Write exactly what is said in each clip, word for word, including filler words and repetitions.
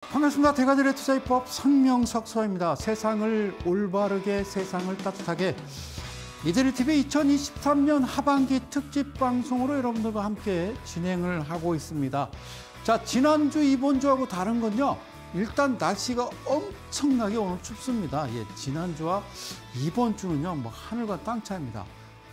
반갑습니다. 대가들의 투자입법 성명석 소입니다. 세상을 올바르게, 세상을 따뜻하게 이데일리티비 이천이십삼 년 하반기 특집 방송으로 여러분들과 함께 진행을 하고 있습니다. 자, 지난주, 이번주하고 다른 건요. 일단 날씨가 엄청나게 오늘 춥습니다. 예, 지난주와 이번주는요. 뭐 하늘과 땅 차이입니다.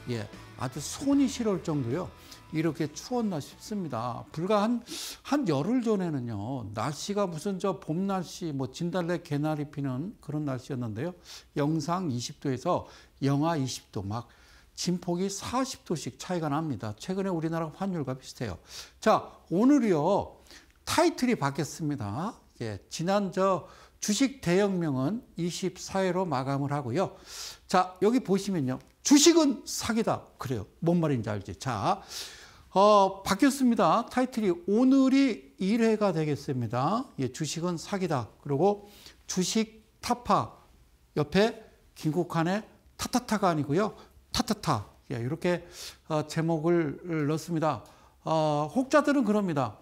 예, 아주 손이 시려울 정도요. 이렇게 추웠나 싶습니다. 불과 한, 한 열흘 전에는요, 날씨가 무슨 저 봄 날씨, 뭐 진달래 개나리 피는 그런 날씨였는데요. 영상 이십 도에서 영하 이십 도, 막 진폭이 사십 도씩 차이가 납니다. 최근에 우리나라 환율과 비슷해요. 자, 오늘이요, 타이틀이 바뀌었습니다. 예, 지난 저 주식 대혁명은 이십사 회로 마감을 하고요. 자, 여기 보시면요. 주식은 사기다. 그래요. 뭔 말인지 알지? 자, 어, 바뀌었습니다. 타이틀이 오늘이 일 회가 되겠습니다. 예, 주식은 사기다. 그리고 주식 타파 옆에 김국환의 타타타가 아니고요. 타타타. 예, 이렇게 어, 제목을 넣습니다. 어, 혹자들은 그럽니다.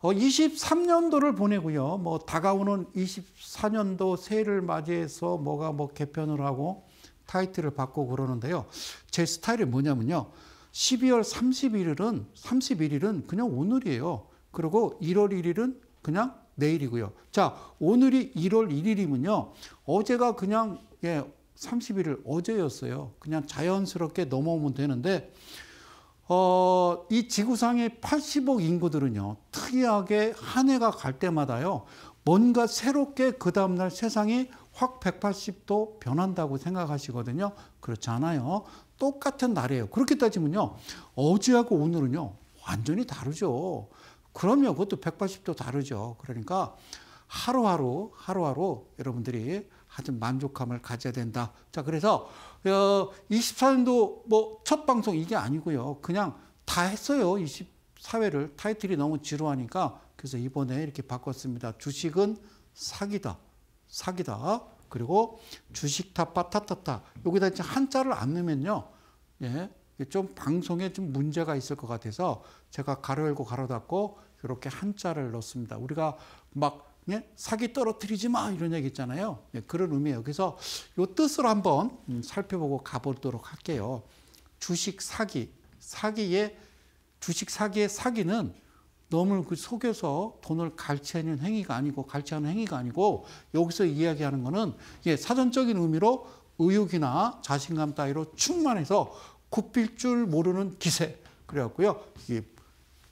어, 이십삼 년도를 보내고요. 뭐 다가오는 이십사 년도 새해를 맞이해서 뭐가 뭐 개편을 하고 타이틀을 바꾸고 그러는데요. 제 스타일이 뭐냐면요. 십이월 삼십일일은 삼십일일은 그냥 오늘이에요. 그리고 일월 일일은 그냥 내일이고요. 자, 오늘이 일월 일일이면요. 어제가 그냥 예, 삼십일일 어제였어요. 그냥 자연스럽게 넘어오면 되는데 어, 이 지구상의 팔십억 인구들은요. 특이하게 한 해가 갈 때마다요. 뭔가 새롭게 그 다음날 세상이 확 백팔십 도 변한다고 생각하시거든요. 그렇지 않아요. 똑같은 날이에요. 그렇게 따지면요. 어제하고 오늘은요. 완전히 다르죠. 그럼요. 그것도 백팔십 도 다르죠. 그러니까 하루하루 하루하루 여러분들이 아주 만족감을 가져야 된다. 자, 그래서 이십사 년도 뭐 첫 방송 이게 아니고요. 그냥 다 했어요. 이십사 회를 타이틀이 너무 지루하니까 그래서 이번에 이렇게 바꿨습니다. 주식은 사기다. 사기다. 그리고 주식 타파 타타타. 여기다 이제 한자를 안 넣으면요. 예. 좀 방송에 좀 문제가 있을 것 같아서 제가 가로 열고 가로 닫고 이렇게 한자를 넣습니다. 우리가 막 예? 사기 떨어뜨리지 마 이런 얘기 있잖아요. 예, 그런 의미예요. 그래서 이 뜻을 한번 살펴보고 가보도록 할게요. 주식 사기, 사기의 주식 사기의 사기는 너무 그 속여서 돈을 갈취하는 행위가 아니고 갈취하는 행위가 아니고 여기서 이야기하는 거는 예, 사전적인 의미로 의욕이나 자신감 따위로 충만해서 굽힐 줄 모르는 기세 그래갖고요. 이게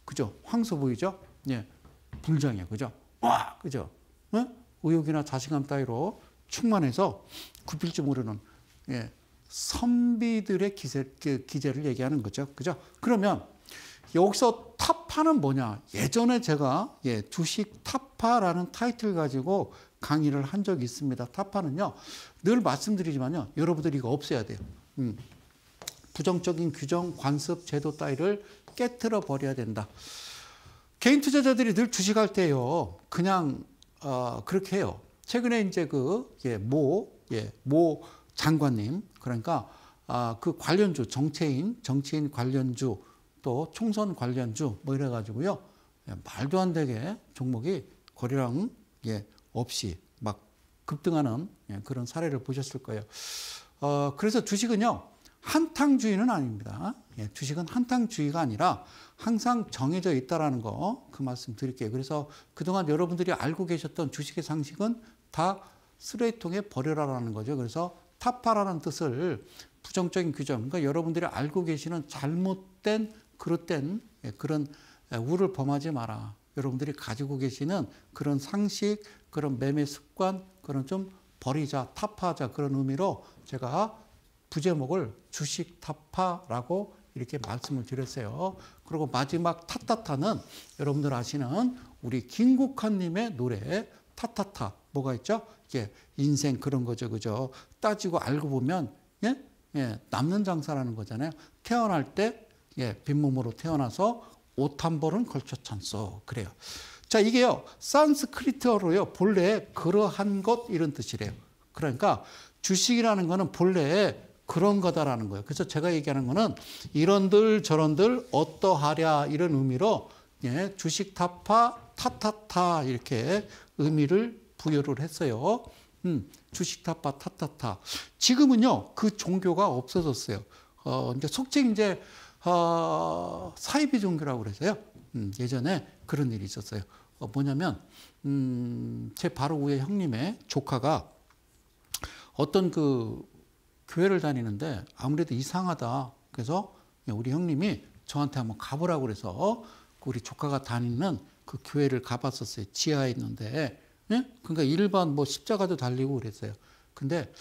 그죠? 황소 보이죠? 예, 불장이에요, 그죠? 와, 그죠? 네? 의욕이나 자신감 따위로 충만해서 굽힐 줄 모르는 예, 선비들의 기세, 기재를 얘기하는 거죠, 그죠? 그러면 여기서 타파는 뭐냐? 예전에 제가 예, 주식 타파라는 타이틀 가지고 강의를 한 적이 있습니다. 타파는요, 늘 말씀드리지만요, 여러분들이 이거 없애야 돼요. 음. 부정적인 규정, 관습, 제도 따위를 깨트려 버려야 된다. 개인 투자자들이 늘 주식할 때요, 그냥, 어, 그렇게 해요. 최근에 이제 그, 예, 모, 예, 모 장관님, 그러니까, 아, 그 관련주, 정치인, 정치인 관련주, 또 총선 관련주, 뭐 이래가지고요, 예, 말도 안 되게 종목이 거래량, 예, 없이 막 급등하는 예, 그런 사례를 보셨을 거예요. 어, 그래서 주식은요, 한탕주의는 아닙니다. 예, 주식은 한탕주의가 아니라 항상 정해져 있다라는 거 그 말씀 드릴게요. 그래서 그동안 여러분들이 알고 계셨던 주식의 상식은 다 쓰레기통에 버려라라는 거죠. 그래서 타파라는 뜻을 부정적인 규정, 그러니까 여러분들이 알고 계시는 잘못된 그릇된 예, 그런 우를 범하지 마라. 여러분들이 가지고 계시는 그런 상식, 그런 매매 습관, 그런 좀 버리자, 타파하자 그런 의미로 제가 부제목을 주식 타파라고 이렇게 말씀을 드렸어요. 그리고 마지막 타타타는 여러분들 아시는 우리 김국환님의 노래 타타타 뭐가 있죠? 예, 인생 그런 거죠, 그죠? 따지고 알고 보면 예, 예, 남는 장사라는 거잖아요. 태어날 때 예, 빈몸으로 태어나서 옷 한 벌은 걸쳐 찬소 그래요. 자, 이게요 산스크리트어로요 본래 그러한 것 이런 뜻이래요. 그러니까 주식이라는 거는 본래 그런 거다라는 거예요. 그래서 제가 얘기하는 거는 이런들 저런들 어떠하랴 이런 의미로 예, 주식 타파 타타타 이렇게 의미를 부여를 했어요. 음, 주식타파, 타타타. 지금은요, 그 종교가 없어졌어요. 어, 이제 속칭 이제, 어, 사이비 종교라고 그래서요. 음, 예전에 그런 일이 있었어요. 어, 뭐냐면, 음, 제 바로 위에 형님의 조카가 어떤 그 교회를 다니는데 아무래도 이상하다. 그래서 우리 형님이 저한테 한번 가보라고 그래서 우리 조카가 다니는 그 교회를 가봤었어요. 지하에 있는데. 네? 그러니까 일반 뭐 십자가도 달리고 그랬어요. 근데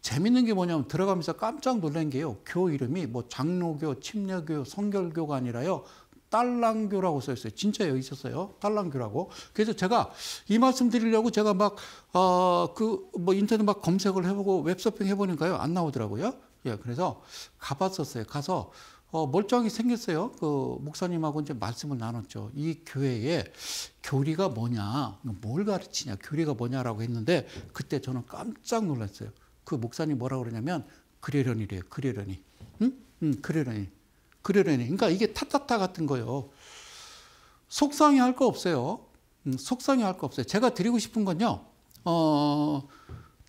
재밌는 게 뭐냐면 들어가면서 깜짝 놀란 게요. 교 이름이 뭐 장로교, 침례교, 성결교가 아니라요. 딸랑교라고 써있어요. 진짜 여기 있었어요. 딸랑교라고. 그래서 제가 이 말씀 드리려고 제가 막, 어, 그, 뭐 인터넷 막 검색을 해보고 웹서핑 해보니까요. 안 나오더라고요. 예, 그래서 가봤었어요. 가서, 어, 멀쩡히 생겼어요. 그, 목사님하고 이제 말씀을 나눴죠. 이 교회에 교리가 뭐냐, 뭘 가르치냐, 교리가 뭐냐라고 했는데, 그때 저는 깜짝 놀랐어요. 그 목사님 뭐라고 그러냐면, 그러려니래요. 그러려니. 응? 응, 그러려니. 그러려니. 그러니까 이게 타타타 같은 거요. 속상해 할 거 없어요. 음, 속상해 할 거 없어요. 제가 드리고 싶은 건요, 어,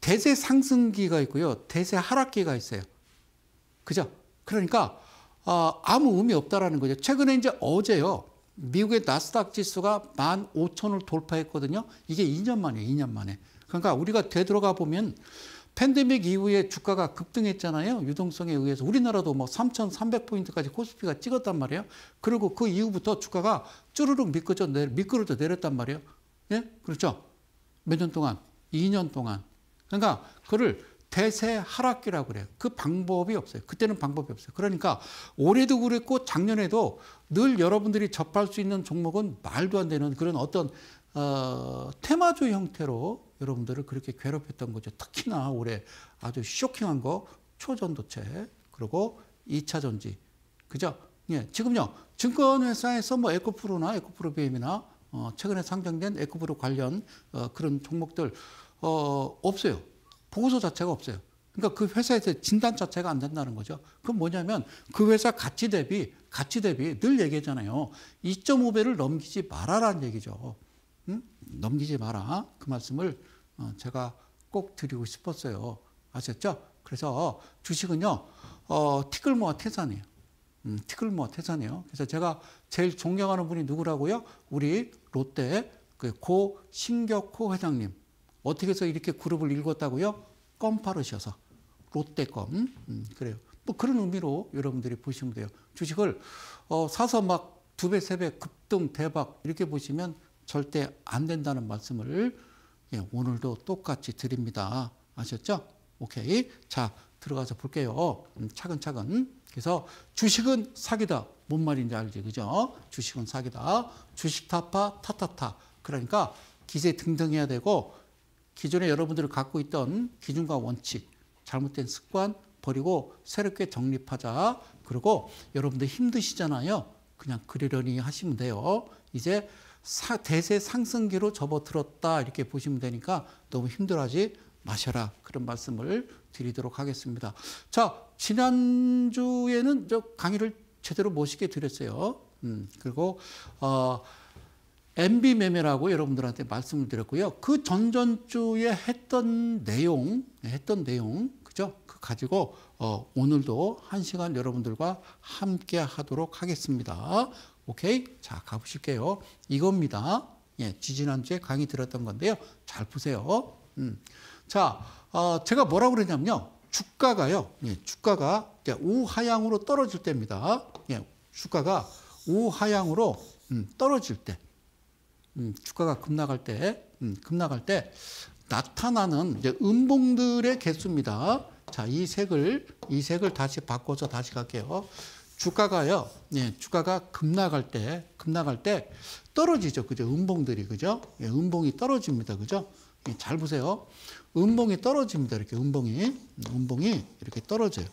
대세 상승기가 있고요. 대세 하락기가 있어요. 그죠? 그러니까, 어, 아무 의미 없다라는 거죠. 최근에 이제 어제요. 미국의 나스닥 지수가 만 오천을 돌파했거든요. 이게 이 년 만이에요. 이 년 만에. 그러니까 우리가 되돌아가 보면 팬데믹 이후에 주가가 급등했잖아요. 유동성에 의해서. 우리나라도 뭐 삼천삼백 포인트까지 코스피가 찍었단 말이에요. 그리고 그 이후부터 주가가 쭈르륵 미끄러져, 내려, 미끄러져 내렸단 말이에요. 예? 그렇죠? 몇 년 동안? 이 년 동안. 그러니까 그를 대세 하락기라고 그래요. 그 방법이 없어요. 그때는 방법이 없어요. 그러니까 올해도 그랬고 작년에도 늘 여러분들이 접할 수 있는 종목은 말도 안 되는 그런 어떤 어, 테마주 형태로 여러분들을 그렇게 괴롭혔던 거죠. 특히나 올해 아주 쇼킹한 거 초전도체 그리고 이 차 전지. 그죠? 예, 지금요. 증권회사에서 뭐 에코프로나 에코프로비엠이나 어, 최근에 상장된 에코프로 관련 어, 그런 종목들 어, 없어요. 보고서 자체가 없어요. 그러니까 그 회사에서 진단 자체가 안 된다는 거죠. 그건 뭐냐면 그 회사 가치 대비, 가치 대비 늘 얘기하잖아요. 이 점 오 배를 넘기지 말아라는 얘기죠. 응? 넘기지 마라. 그 말씀을 제가 꼭 드리고 싶었어요. 아셨죠? 그래서 주식은요, 어, 티끌모아 태산이에요. 음, 티끌모아 태산이에요. 그래서 제가 제일 존경하는 분이 누구라고요? 우리 롯데 그 고 신격호 회장님. 어떻게 해서 이렇게 그룹을 읽었다고요? 껌파릇이어서. 롯데껌. 음, 그래요. 뭐 그런 의미로 여러분들이 보시면 돼요. 주식을 어, 사서 막 두 배, 세 배 급등, 대박 이렇게 보시면 절대 안 된다는 말씀을 예, 오늘도 똑같이 드립니다. 아셨죠? 오케이. 자, 들어가서 볼게요. 음, 차근차근. 그래서 주식은 사기다. 뭔 말인지 알지? 그죠? 주식은 사기다. 주식 타파, 타타타. 그러니까 기세 등등해야 되고 기존에 여러분들이 갖고 있던 기준과 원칙, 잘못된 습관 버리고 새롭게 정립하자. 그리고 여러분들 힘드시잖아요. 그냥 그러려니 하시면 돼요. 이제 사, 대세 상승기로 접어들었다 이렇게 보시면 되니까 너무 힘들어하지 마셔라. 그런 말씀을 드리도록 하겠습니다. 자, 지난주에는 저 강의를 제대로 멋있게 드렸어요. 음, 그리고 어. 엠비 매매라고 여러분들한테 말씀을 드렸고요. 그 전전주에 했던 내용, 했던 내용, 그죠? 그 가지고, 어, 오늘도 한 시간 여러분들과 함께 하도록 하겠습니다. 오케이? 자, 가보실게요. 이겁니다. 예, 지지난주에 강의 드렸던 건데요. 잘 보세요. 음. 자, 어, 제가 뭐라고 그랬냐면요. 주가가요. 예, 주가가 우하향으로 떨어질 때입니다. 예, 주가가 우하향으로 음, 떨어질 때. 음, 주가가 급락할 때, 음, 급락할 때 나타나는 이제 음봉들의 개수입니다. 자, 이 색을, 이 색을 다시 바꿔서 다시 갈게요. 주가가요, 예, 주가가 급락할 때, 급락할 때 떨어지죠. 그죠? 음봉들이, 그죠? 예, 음봉이 떨어집니다. 그죠? 예, 잘 보세요. 음봉이 떨어집니다. 이렇게 음봉이, 음봉이 이렇게 떨어져요.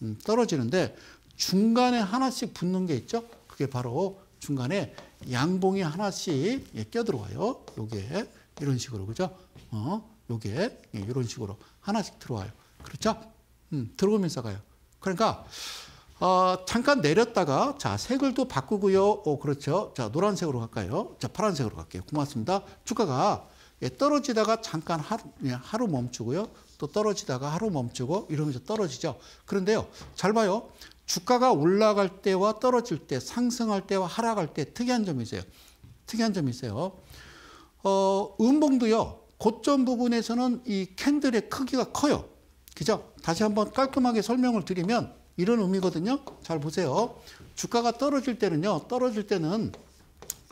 음, 떨어지는데 중간에 하나씩 붙는 게 있죠? 그게 바로 중간에 양봉이 하나씩 예, 껴들어와요. 요게 이런 식으로 그죠? 어, 요게 예, 이런 식으로 하나씩 들어와요. 그렇죠? 음, 들어오면서 가요. 그러니까 어, 잠깐 내렸다가 자 색을 또 바꾸고요. 오, 그렇죠? 자 노란색으로 갈까요? 자 파란색으로 갈게요. 고맙습니다. 주가가 떨어지다가 잠깐 하루, 하루 멈추고요. 또 떨어지다가 하루 멈추고 이러면서 떨어지죠. 그런데요, 잘 봐요. 주가가 올라갈 때와 떨어질 때, 상승할 때와 하락할 때 특이한 점이 있어요. 특이한 점이 있어요. 어, 음봉도요, 고점 부분에서는 이 캔들의 크기가 커요. 그죠? 다시 한번 깔끔하게 설명을 드리면 이런 의미거든요. 잘 보세요. 주가가 떨어질 때는요, 떨어질 때는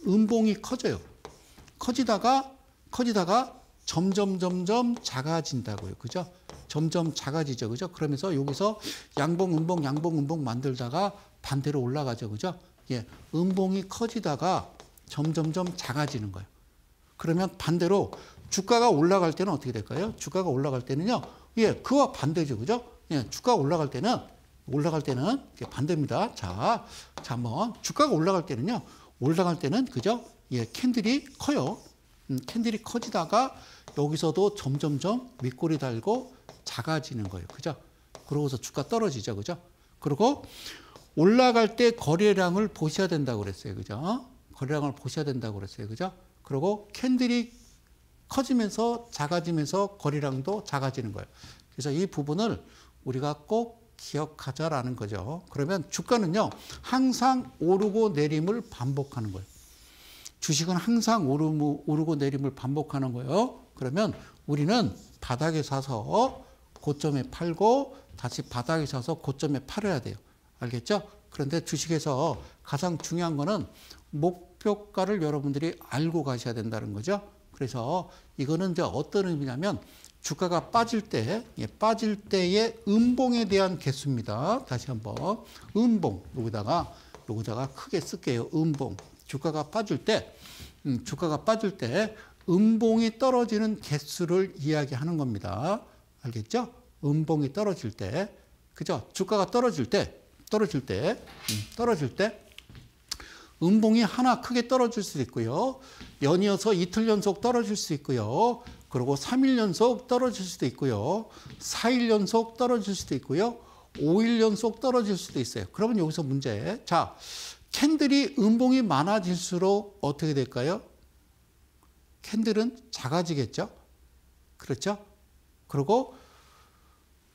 음봉이 커져요. 커지다가, 커지다가 점점, 점점 작아진다고요. 그죠? 점점 작아지죠. 그죠? 그러면서 여기서 양봉, 음봉, 양봉, 음봉 만들다가 반대로 올라가죠. 그죠? 예. 음봉이 커지다가 점점점 작아지는 거예요. 그러면 반대로 주가가 올라갈 때는 어떻게 될까요? 주가가 올라갈 때는요. 예. 그와 반대죠. 그죠? 예. 주가 올라갈 때는, 올라갈 때는 반대입니다. 자, 자, 한번. 주가가 올라갈 때는요. 올라갈 때는, 그죠? 예. 캔들이 커요. 음, 캔들이 커지다가 여기서도 점점점 윗꼬리 달고 작아지는 거예요. 그죠? 그러고서 주가 떨어지죠. 그죠? 그리고 올라갈 때 거래량을 보셔야 된다고 그랬어요. 그죠? 거래량을 보셔야 된다고 그랬어요. 그죠? 그리고 캔들이 커지면서 작아지면서 거래량도 작아지는 거예요. 그래서 이 부분을 우리가 꼭 기억하자라는 거죠. 그러면 주가는요, 항상 오르고 내림을 반복하는 거예요. 주식은 항상 오르고 내림을 반복하는 거예요. 그러면 우리는 바닥에 사서 고점에 팔고 다시 바닥에 사서 고점에 팔아야 돼요. 알겠죠? 그런데 주식에서 가장 중요한 거는 목표가를 여러분들이 알고 가셔야 된다는 거죠. 그래서 이거는 이제 어떤 의미냐면 주가가 빠질 때, 예, 빠질 때의 음봉에 대한 개수입니다. 다시 한번 음봉, 여기다가 여기다가 크게 쓸게요. 음봉. 주가가 빠질 때, 음, 주가가 빠질 때 음봉이 떨어지는 개수를 이야기하는 겁니다. 알겠죠? 음봉이 떨어질 때, 그죠? 주가가 떨어질 때, 떨어질 때, 음, 떨어질 때 음봉이 하나 크게 떨어질 수도 있고요. 연이어서 이틀 연속 떨어질 수 있고요. 그리고 삼 일 연속 떨어질 수도 있고요. 사 일 연속 떨어질 수도 있고요. 오 일 연속 떨어질 수도 있어요. 그러면 여기서 문제. 자, 캔들이 음봉이 많아질수록 어떻게 될까요? 캔들은 작아지겠죠? 그렇죠? 그리고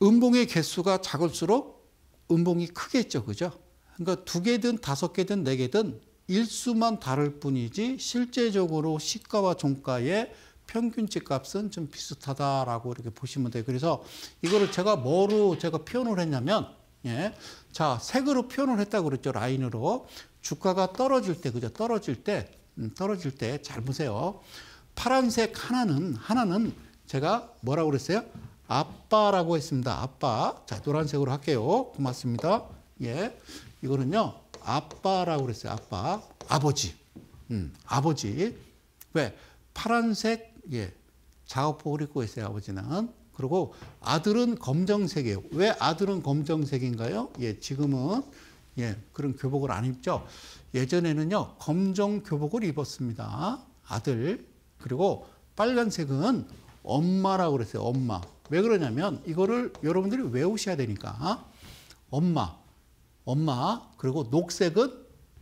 음봉의 개수가 작을수록 음봉이 크겠죠. 그죠? 그러니까 두 개든 다섯 개든 네 개든 일수만 다를 뿐이지 실제적으로 시가와 종가의 평균치 값은 좀 비슷하다라고 이렇게 보시면 돼요. 그래서 이거를 제가 뭐로 제가 표현을 했냐면, 예. 자, 색으로 표현을 했다고 그랬죠. 라인으로. 주가가 떨어질 때, 그죠? 떨어질 때, 음, 떨어질 때, 잘 보세요. 파란색 하나는, 하나는 제가 뭐라고 그랬어요? 아빠라고 했습니다. 아빠. 자, 노란색으로 할게요. 고맙습니다. 예. 이거는요, 아빠라고 그랬어요. 아빠. 아버지. 음, 아버지. 왜? 파란색, 예. 작업복을 입고 있어요. 아버지는. 그리고 아들은 검정색이에요. 왜 아들은 검정색인가요? 예, 지금은 예, 그런 교복을 안 입죠. 예전에는요, 검정 교복을 입었습니다. 아들. 그리고 빨간색은 엄마라고 그랬어요. 엄마. 왜 그러냐면 이거를 여러분들이 외우셔야 되니까. 엄마. 엄마. 그리고 녹색은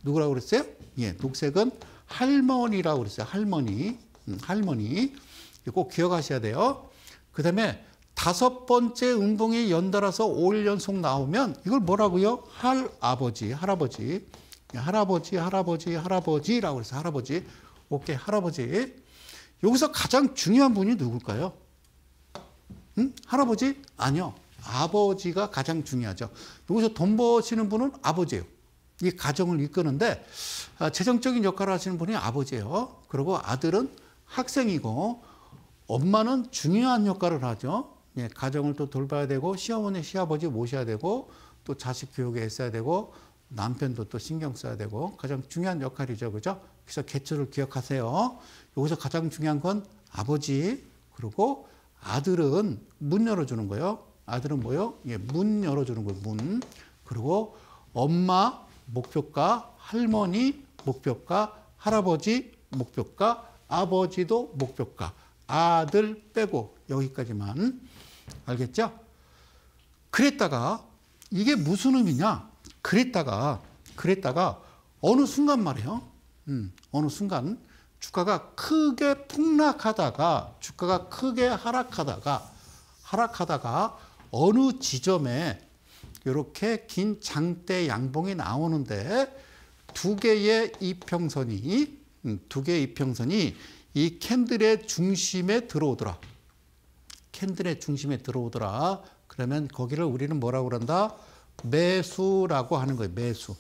누구라고 그랬어요? 예, 녹색은 할머니라고 그랬어요. 할머니. 음, 할머니. 꼭 기억하셔야 돼요. 그 다음에 다섯 번째 음봉이 연달아서 오 일 연속 나오면 이걸 뭐라고요? 할아버지, 할아버지, 할아버지, 할아버지, 할아버지라고 해서 할아버지. 오케이, 할아버지. 여기서 가장 중요한 분이 누굴까요? 응? 할아버지? 아니요. 아버지가 가장 중요하죠. 여기서 돈 버시는 분은 아버지예요. 이 가정을 이끄는데 재정적인 역할을 하시는 분이 아버지예요. 그리고 아들은 학생이고 엄마는 중요한 역할을 하죠. 예, 가정을 또 돌봐야 되고 시어머니, 시아버지 모셔야 되고 또 자식 교육에 애써야 되고 남편도 또 신경 써야 되고 가장 중요한 역할이죠. 그죠? 그래서 개수를 기억하세요. 여기서 가장 중요한 건 아버지. 그리고 아들은 문 열어주는 거예요. 아들은 뭐요? 예, 문 열어주는 거예요. 문. 그리고 엄마, 목표가, 할머니, 목표가, 할아버지, 목표가, 아버지도 목표가. 아들 빼고 여기까지만. 알겠죠? 그랬다가 이게 무슨 의미냐? 그랬다가 그랬다가 어느 순간 말이에요. 음, 어느 순간 주가가 크게 폭락하다가 주가가 크게 하락하다가 하락하다가 어느 지점에 이렇게 긴 장대 양봉이 나오는데 두 개의 이평선이 두 개의 이평선이 이 캔들의 중심에 들어오더라. 캔들의 중심에 들어오더라. 그러면 거기를 우리는 뭐라고 그런다? 매수라고 하는 거예요. 매수.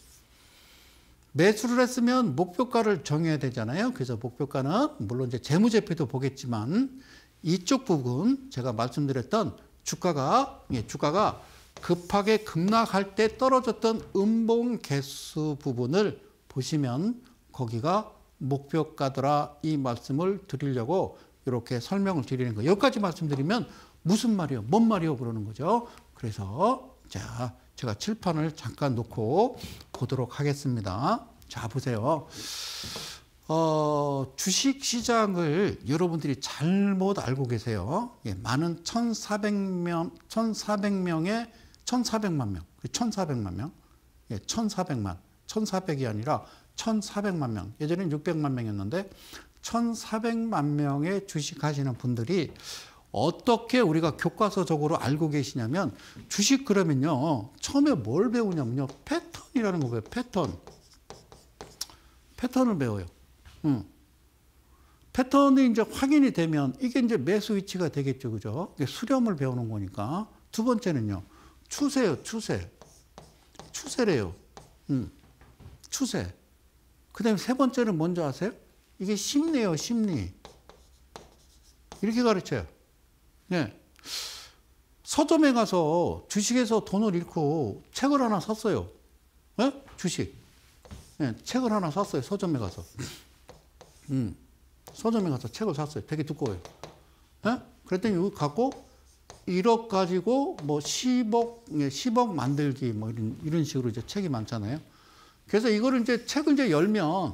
매수를 했으면 목표가를 정해야 되잖아요. 그래서 목표가는 물론 이제 재무제표도 보겠지만 이쪽 부분 제가 말씀드렸던 주가가 예, 주가가 급하게 급락할 때 떨어졌던 음봉 개수 부분을 보시면 거기가 목표가더라 이 말씀을 드리려고 이렇게 설명을 드리는 거예요. 여기까지 말씀드리면 무슨 말이요? 뭔 말이요? 그러는 거죠. 그래서 자, 제가 칠판을 잠깐 놓고 보도록 하겠습니다. 자, 보세요. 어, 주식시장을 여러분들이 잘못 알고 계세요. 예, 많은 천사백 명, 천사백 명에 천사백만 명, 천사백만 명, 예, 천사백만, 천사백이 아니라 천사백만 명, 예전엔 육백만 명이었는데 천사백만 명의 주식하시는 분들이 어떻게 우리가 교과서적으로 알고 계시냐면 주식 그러면요. 처음에 뭘 배우냐면요. 패턴이라는 거예요. 패턴. 패턴을 배워요. 음. 패턴이 이제 확인이 되면 이게 이제 매수 위치가 되겠죠. 그죠? 이게 수렴을 배우는 거니까. 두 번째는요. 추세요. 추세. 추세래요. 음. 추세. 그다음에 세 번째는 뭔지 아세요? 이게 심리예요. 심리. 이렇게 가르쳐요. 네. 서점에 가서 주식에서 돈을 잃고 책을 하나 샀어요. 네? 주식. 네, 책을 하나 샀어요. 서점에 가서. 음. 서점에 가서 책을 샀어요. 되게 두꺼워요. 네? 그랬더니 이거 갖고 일억 가지고 뭐 십억, 십억 만들기 뭐 이런, 이런 식으로 이제 책이 많잖아요. 그래서 이거를 이제 책을 이제 열면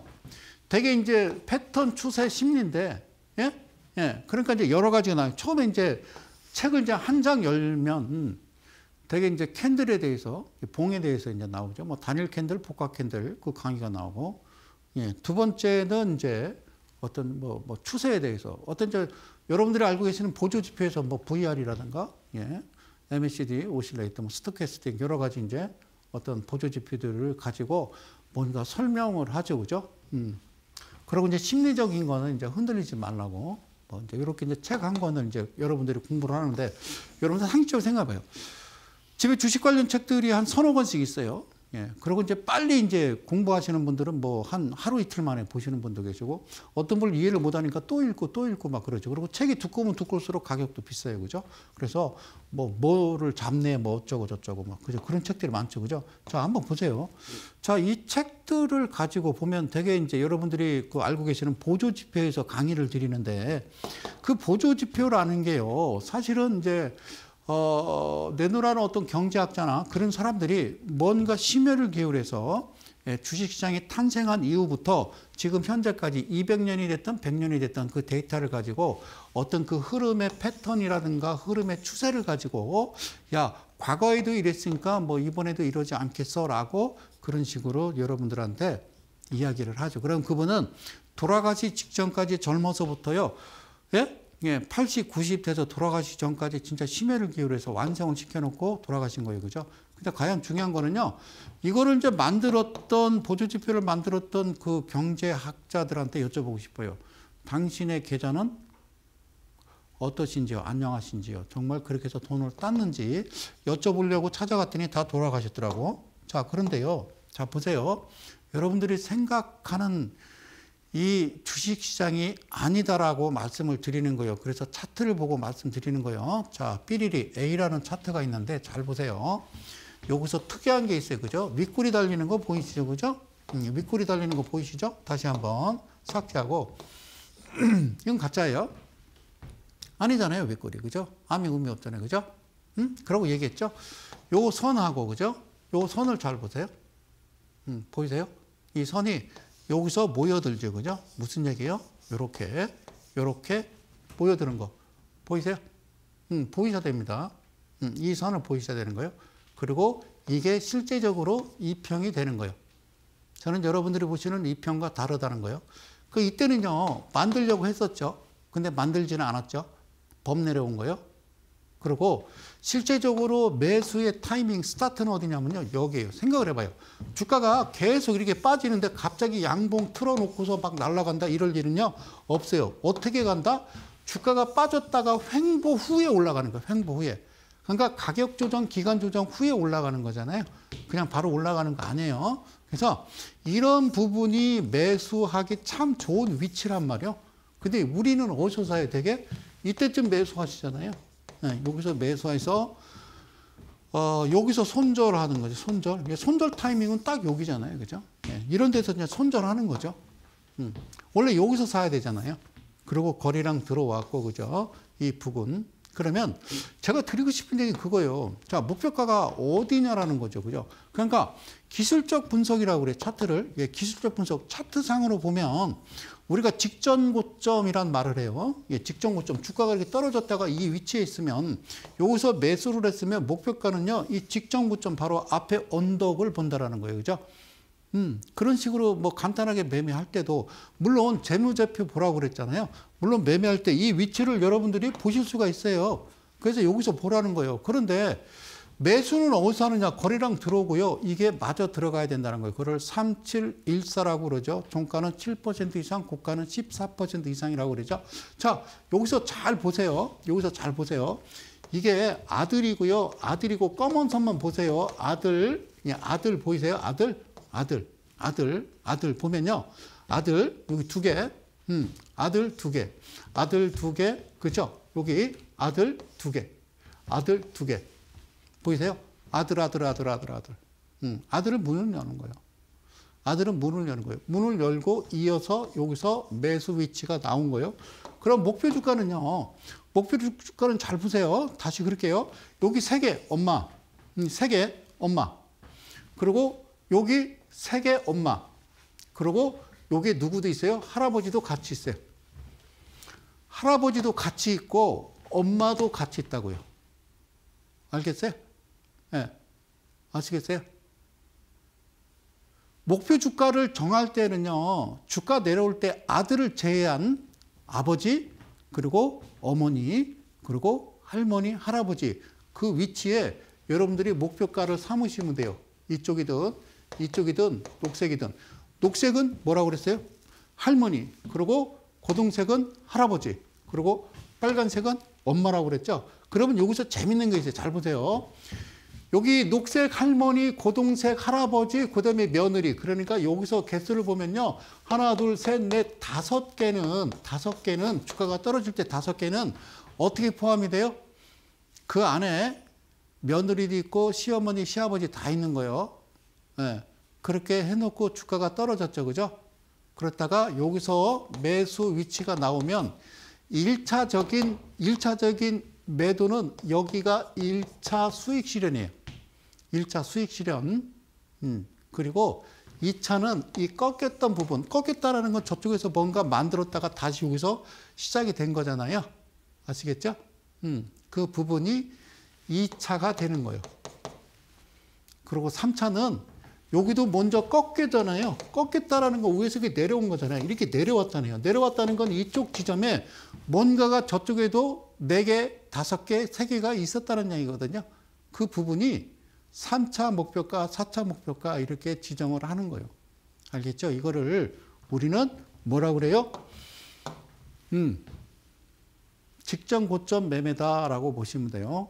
되게 이제 패턴 추세 심리인데, 예? 예, 그러니까 이제 여러 가지가 나와요. 처음에 이제 책을 이제 한 장 열면 되게 이제 캔들에 대해서, 봉에 대해서 이제 나오죠. 뭐 단일 캔들, 복합 캔들, 그 강의가 나오고. 예, 두 번째는 이제 어떤 뭐, 뭐 추세에 대해서, 어떤 이제 여러분들이 알고 계시는 보조 지표에서 뭐 브이알이라든가, 예, 엠에이씨디, 오실레이터, 뭐 스토캐스팅, 여러 가지 이제 어떤 보조 지표들을 가지고 뭔가 설명을 하죠. 그죠? 음. 그리고 이제 심리적인 거는 이제 흔들리지 말라고. 뭐 이제 이렇게 이제 책 한 권을 이제 여러분들이 공부를 하는데 여러분들 상식적으로 생각해봐요. 집에 주식 관련 책들이 한 서너 권씩 있어요. 예. 그리고 이제 빨리 이제 공부하시는 분들은 뭐 한 하루 이틀 만에 보시는 분도 계시고 어떤 걸 이해를 못하니까 또 읽고 또 읽고 막 그러죠. 그리고 책이 두꺼우면 두꺼울수록 가격도 비싸요. 그죠? 그래서 뭐 뭐를 잡네 뭐 어쩌고 저쩌고 막 그죠? 그런 책들이 많죠. 그죠? 자, 한번 보세요. 자, 이 책들을 가지고 보면 되게 이제 여러분들이 그 알고 계시는 보조 지표에서 강의를 드리는데 그 보조 지표라는 게요. 사실은 이제 어, 내노라는 어떤 경제학자나 그런 사람들이 뭔가 심혈을 기울여서 예, 주식시장이 탄생한 이후부터 지금 현재까지 이백 년이 됐든 백 년이 됐든 그 데이터를 가지고 어떤 그 흐름의 패턴이라든가 흐름의 추세를 가지고 야, 과거에도 이랬으니까 뭐 이번에도 이러지 않겠어라고 그런 식으로 여러분들한테 이야기를 하죠. 그럼 그분은 돌아가시 직전까지 젊어서부터요. 예? 예, 팔십, 구십 돼서 돌아가시 전까지 진짜 심혈을 기울여서 완성을 시켜놓고 돌아가신 거예요. 그죠? 근데 가장 중요한 거는요, 이거를 이제 만들었던, 보조지표를 만들었던 그 경제학자들한테 여쭤보고 싶어요. 당신의 계좌는 어떠신지요? 안녕하신지요? 정말 그렇게 해서 돈을 땄는지 여쭤보려고 찾아갔더니 다 돌아가셨더라고. 자, 그런데요. 자, 보세요. 여러분들이 생각하는 이 주식시장이 아니다라고 말씀을 드리는 거예요. 그래서 차트를 보고 말씀드리는 거예요. 자, 삐리리 A라는 차트가 있는데 잘 보세요. 여기서 특이한 게 있어요. 그죠? 윗꼬리 달리는 거 보이시죠? 그죠? 음, 윗꼬리 달리는 거 보이시죠? 다시 한번 삭제하고. 이건 가짜예요. 아니잖아요. 윗꼬리. 그죠? 아무 의미 없잖아요. 그죠? 음? 그러고 얘기했죠? 요 선하고, 그죠? 요 선을 잘 보세요. 음, 보이세요? 이 선이 여기서 모여들죠. 그죠? 무슨 얘기예요? 요렇게, 요렇게 모여드는 거. 보이세요? 음, 보이셔야 됩니다. 음, 이 선을 보이셔야 되는 거예요. 그리고 이게 실제적으로 이평이 되는 거예요. 저는 여러분들이 보시는 이평과 다르다는 거예요. 그 이때는요, 만들려고 했었죠. 근데 만들지는 않았죠. 법 내려온 거예요. 그리고 실제적으로 매수의 타이밍 스타트는 어디냐면요, 여기에요. 생각을 해봐요. 주가가 계속 이렇게 빠지는데 갑자기 양봉 틀어놓고서 막 날아간다 이럴 일은요 없어요. 어떻게 간다? 주가가 빠졌다가 횡보 후에 올라가는 거예요. 횡보 후에. 그러니까 가격 조정, 기간 조정 후에 올라가는 거잖아요. 그냥 바로 올라가는 거 아니에요. 그래서 이런 부분이 매수하기 참 좋은 위치란 말이에요. 근데 우리는 어디서 사야 되게? 이때쯤 매수하시잖아요. 네, 여기서 매수해서 어, 여기서 손절하는 거죠. 손절. 손절 타이밍은 딱 여기잖아요. 그죠? 네, 이런 데서 그냥 손절하는 거죠. 음. 원래 여기서 사야 되잖아요. 그리고 거리랑 들어왔고, 그죠? 이 부근. 그러면 제가 드리고 싶은 얘기 그거예요. 자, 목표가가 어디냐라는 거죠. 그죠? 그러니까 기술적 분석이라고 그래요. 차트를. 예, 기술적 분석. 차트상으로 보면 우리가 직전 고점이란 말을 해요. 예, 직전 고점. 주가가 이렇게 떨어졌다가 이 위치에 있으면 여기서 매수를 했으면 목표가는요, 이 직전 고점 바로 앞에 언덕을 본다라는 거예요. 그죠? 음, 그런 식으로 뭐 간단하게 매매할 때도, 물론 재무제표 보라고 그랬잖아요. 물론 매매할 때 이 위치를 여러분들이 보실 수가 있어요. 그래서 여기서 보라는 거예요. 그런데 매수는 어디서 하느냐? 거래량 들어오고요. 이게 마저 들어가야 된다는 거예요. 그걸 삼칠일사라고 그러죠. 종가는 칠 퍼센트 이상, 고가는 십사 퍼센트 이상이라고 그러죠. 자, 여기서 잘 보세요. 여기서 잘 보세요. 이게 아들이고요. 아들이고 검은 선만 보세요. 아들, 아들 보이세요? 아들. 아들, 아들, 아들 보면요. 아들, 여기 두 개, 음, 아들 두 개, 아들 두 개, 그죠? 여기 아들 두 개, 아들 두 개. 보이세요? 아들, 아들, 아들, 아들, 아들. 음, 아들은 문을 여는 거예요. 아들은 문을 여는 거예요. 문을 열고 이어서 여기서 매수 위치가 나온 거예요. 그럼 목표 주가는요. 목표 주가는 잘 보세요. 다시 그럴게요. 여기 세 개, 엄마. 음, 세 개, 엄마. 그리고 여기 세 개 엄마, 그리고 여기 누구도 있어요? 할아버지도 같이 있어요. 할아버지도 같이 있고 엄마도 같이 있다고요. 알겠어요? 예, 네. 아시겠어요? 목표 주가를 정할 때는요, 주가 내려올 때 아들을 제외한 아버지, 그리고 어머니, 그리고 할머니, 할아버지 그 위치에 여러분들이 목표가를 삼으시면 돼요. 이쪽이든 이쪽이든 녹색이든. 녹색은 뭐라고 그랬어요? 할머니. 그리고 고동색은 할아버지. 그리고 빨간색은 엄마라고 그랬죠? 그러면 여기서 재밌는 게 있어요. 잘 보세요. 여기 녹색 할머니, 고동색 할아버지, 그다음에 며느리. 그러니까 여기서 개수를 보면요. 하나, 둘, 셋, 넷, 다섯 개는 다섯 개는 주가가 떨어질 때 다섯 개는 어떻게 포함이 돼요? 그 안에 며느리도 있고 시어머니, 시아버지 다 있는 거예요. 예, 그렇게 해놓고 주가가 떨어졌죠. 그죠? 그렇다가 여기서 매수 위치가 나오면 일 차적인, 일 차적인 매도는 여기가 일 차 수익 실현이에요. 일 차 수익 실현. 음, 그리고 이 차는 이 꺾였던 부분, 꺾였다라는 건 저쪽에서 뭔가 만들었다가 다시 여기서 시작이 된 거잖아요. 아시겠죠? 음, 그 부분이 이 차가 되는 거예요. 그리고 삼 차는 여기도 먼저 꺾였잖아요. 꺾였다라는 거 위에서 이렇게 내려온 거잖아요. 이렇게 내려왔잖아요. 내려왔다는 건 이쪽 지점에 뭔가가 저쪽에도 네 개, 다섯 개, 세 개가 있었다는 얘기거든요. 그 부분이 삼 차 목표가, 사 차 목표가 이렇게 지정을 하는 거예요. 알겠죠? 이거를 우리는 뭐라 그래요? 음, 직전 고점 매매다라고 보시면 돼요.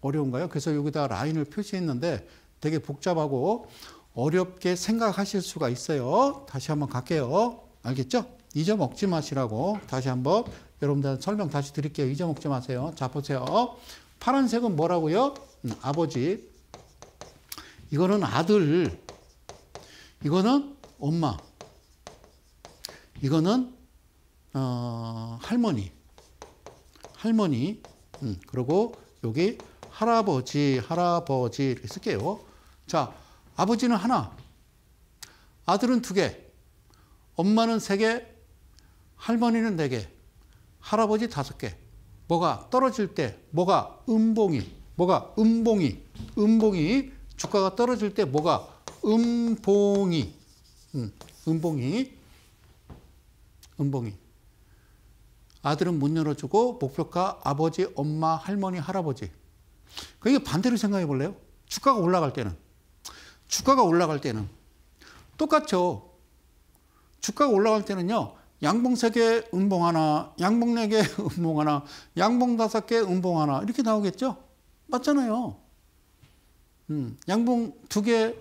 어려운가요? 그래서 여기다 라인을 표시했는데 되게 복잡하고 어렵게 생각하실 수가 있어요. 다시 한번 갈게요. 알겠죠? 잊어먹지 마시라고 다시 한번 여러분들한테 설명 다시 드릴게요. 잊어먹지 마세요. 자, 보세요. 파란색은 뭐라고요? 음, 아버지. 이거는 아들. 이거는 엄마. 이거는 어, 할머니. 할머니. 음, 그리고 여기 할아버지, 할아버지 이렇게 쓸게요. 자, 아버지는 하나, 아들은 두 개, 엄마는 세 개, 할머니는 네 개, 할아버지 다섯 개. 뭐가 떨어질 때, 뭐가 음봉이, 뭐가 음봉이, 음봉이, 주가가 떨어질 때 뭐가 음봉이, 음, 음봉이, 은봉이. 아들은 문 열어주고 목표가 아버지, 엄마, 할머니, 할아버지. 그러니까 반대로 생각해 볼래요? 주가가 올라갈 때는. 주가가 올라갈 때는. 똑같죠. 주가가 올라갈 때는요. 양봉 세 개 음봉 하나, 양봉 네 개 음봉 하나, 양봉 다섯 개 음봉 하나 이렇게 나오겠죠? 맞잖아요. 음, 양봉 두 개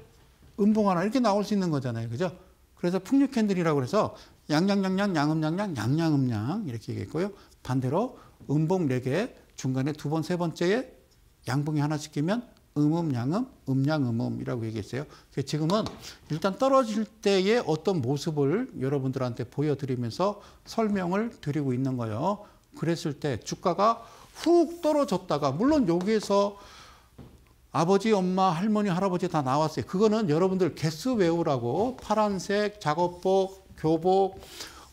음봉 하나 이렇게 나올 수 있는 거잖아요. 그죠? 그래서 풍류 캔들이라고 해서 양양양양, 양음양양, 양양음양 이렇게 얘기했고요. 반대로 음봉 네 개 중간에 두 번, 세 번째에 양봉이 하나씩 끼면 음음, 양음, 음양, 음음이라고 얘기했어요. 지금은 일단 떨어질 때의 어떤 모습을 여러분들한테 보여드리면서 설명을 드리고 있는 거예요. 그랬을 때 주가가 훅 떨어졌다가 물론 여기에서 아버지, 엄마, 할머니, 할아버지 다 나왔어요. 그거는 여러분들 개수 외우라고 파란색, 작업복, 교복,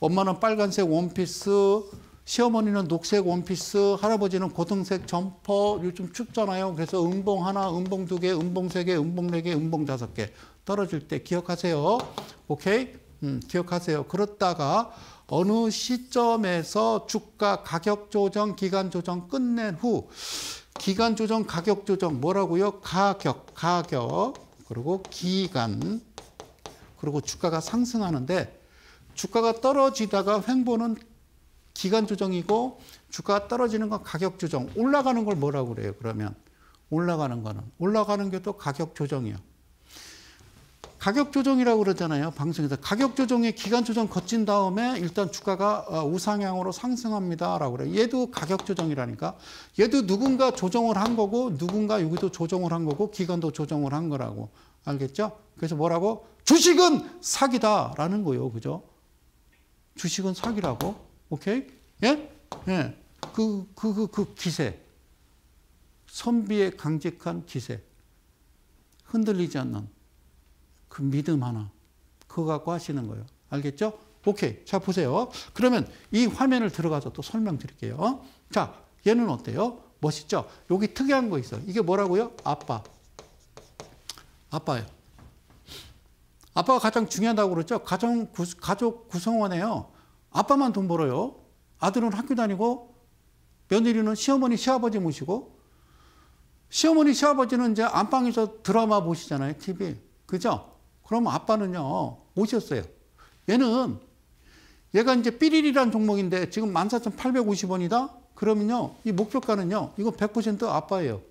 엄마는 빨간색 원피스, 시어머니는 녹색 원피스, 할아버지는 고등색 점퍼, 요즘 춥잖아요. 그래서 음봉 하나, 음봉 두 개, 음봉 세 개, 음봉 네 개, 음봉 다섯 개. 떨어질 때 기억하세요. 오케이? 음, 기억하세요. 그렇다가 어느 시점에서 주가 가격 조정, 기간 조정 끝낸 후, 기간 조정, 가격 조정 뭐라고요? 가격, 가격, 그리고 기간, 그리고 주가가 상승하는데 주가가 떨어지다가 횡보는 기간 조정이고 주가가 떨어지는 건 가격 조정. 올라가는 걸 뭐라고 그래요? 그러면 올라가는 거는 올라가는 게 또 가격 조정이요. 가격 조정이라고 그러잖아요. 방송에서 가격 조정에 기간 조정 거친 다음에 일단 주가가 우상향으로 상승합니다라고 그래요. 얘도 가격 조정이라니까. 얘도 누군가 조정을 한 거고 누군가 여기도 조정을 한 거고 기간도 조정을 한 거라고. 알겠죠? 그래서 뭐라고? 주식은 사기다라는 거예요. 그죠? 주식은 사기라고. 오케이? 예? 예. 그, 그, 그, 그 기세. 선비의 강직한 기세. 흔들리지 않는 그 믿음 하나. 그거 갖고 하시는 거예요. 알겠죠? 오케이. 자, 보세요. 그러면 이 화면을 들어가서 또 설명드릴게요. 자, 얘는 어때요? 멋있죠? 여기 특이한 거 있어요. 이게 뭐라고요? 아빠. 아빠예요. 아빠가 가장 중요하다고 그랬죠? 가정, 구, 가족 구성원이에요. 아빠만 돈 벌어요. 아들은 학교 다니고 며느리는 시어머니, 시아버지 모시고 시어머니, 시아버지는 이제 안방에서 드라마 보시잖아요. 티비. 그죠? 그럼 아빠는요. 오셨어요. 얘는 얘가 이제 삐리리라는 종목인데 지금 만 사천팔백오십 원이다. 그러면요. 이 목표가는요. 이거 백 퍼센트 아빠예요.